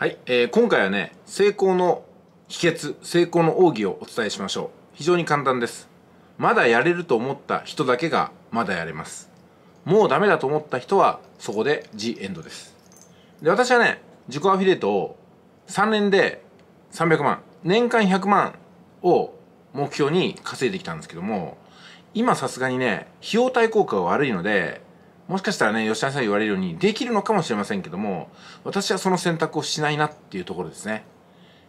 はい、今回はね、成功の秘訣、成功の奥義をお伝えしましょう。非常に簡単です。まだやれると思った人だけがまだやれます。もうダメだと思った人はそこで G エンドです。で、私はね、自己アフィリエイトを3年で300万、年間100万を目標に稼いできたんですけども、今さすがにね、費用対効果が悪いので、もしかしたらね、吉田さん言われるようにできるのかもしれませんけども、私はその選択をしないなっていうところですね。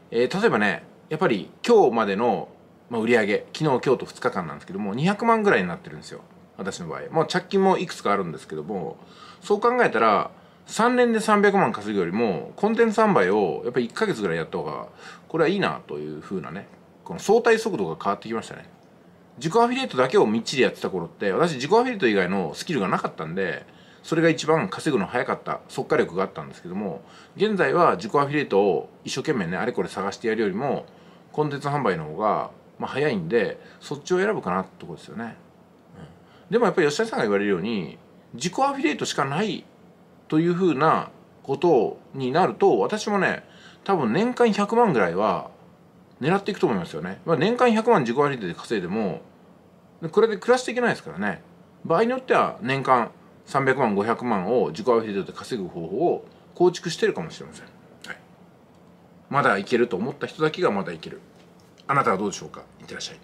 例えばね、やっぱり今日までの、売り上げ、昨日、今日と2日間なんですけども、200万ぐらいになってるんですよ。私の場合。もう着金もいくつかあるんですけども、そう考えたら、3年で300万稼ぐよりも、コンテンツ販売をやっぱり1ヶ月ぐらいやった方が、これはいいなというふうなね、この相対速度が変わってきましたね。自己アフィリエイトだけをみっちりやってた頃って、私自己アフィリエイト以外のスキルがなかったんで、それが一番稼ぐの早かった、速稼力があったんですけども、現在は自己アフィリエイトを一生懸命ね、あれこれ探してやるよりも、コンテンツ販売の方が、早いんで、そっちを選ぶかなってことですよね。でもやっぱり吉田さんが言われるように、自己アフィリエイトしかないというふうなことになると、私もね、多分年間100万ぐらいは、狙っていくと思いますよね。年間100万自己アフィリエイトで稼いでも、これで暮らしていけないですからね。場合によっては年間300万、500万を自己アフィリエイトで稼ぐ方法を構築してるかもしれません。はい、まだいけると思った人だけがまだいける。あなたはどうでしょうか。いってらっしゃい。